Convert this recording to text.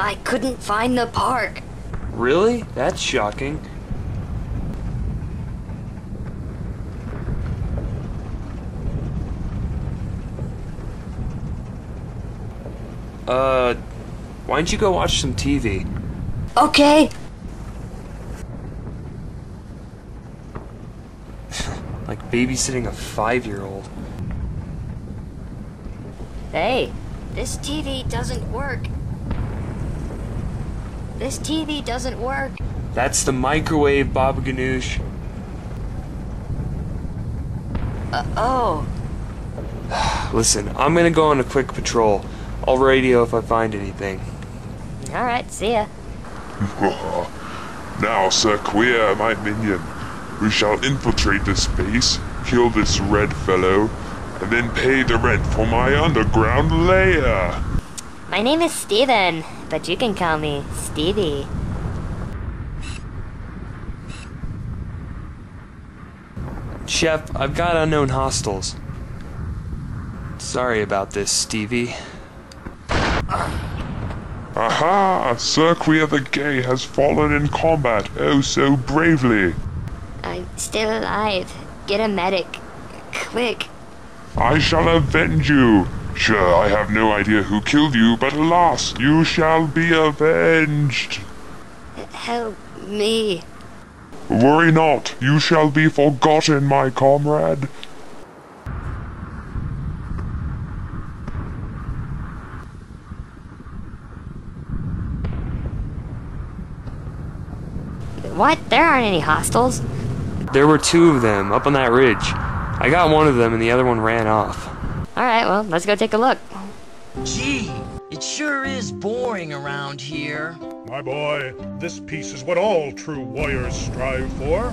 I couldn't find the park. Really? That's shocking. Why don't you go watch some TV? Okay. Like babysitting a 5-year-old. Hey, this TV doesn't work. This TV doesn't work. That's the microwave, Baba Ganoush. Uh-oh. Listen, I'm gonna go on a quick patrol. I'll radio if I find anything. Alright, see ya. Now, Sir Queer, my minion, we shall infiltrate this base, kill this red fellow, and then pay the rent for my underground lair. My name is Steven, but you can call me Stevie. Chef, I've got unknown hostiles. Sorry about this, Stevie. Aha! Sir Queer the Gay has fallen in combat, oh so bravely. I'm still alive. Get a medic. Quick. I shall avenge you. Sure, I have no idea who killed you, but alas, you shall be avenged. Help me. Worry not. You shall be forgotten, my comrade. What? There aren't any hostiles. There were 2 of them, up on that ridge. I got 1 of them and the other one ran off. Alright, well, let's go take a look. Gee, it sure is boring around here. My boy, this peace is what all true warriors strive for.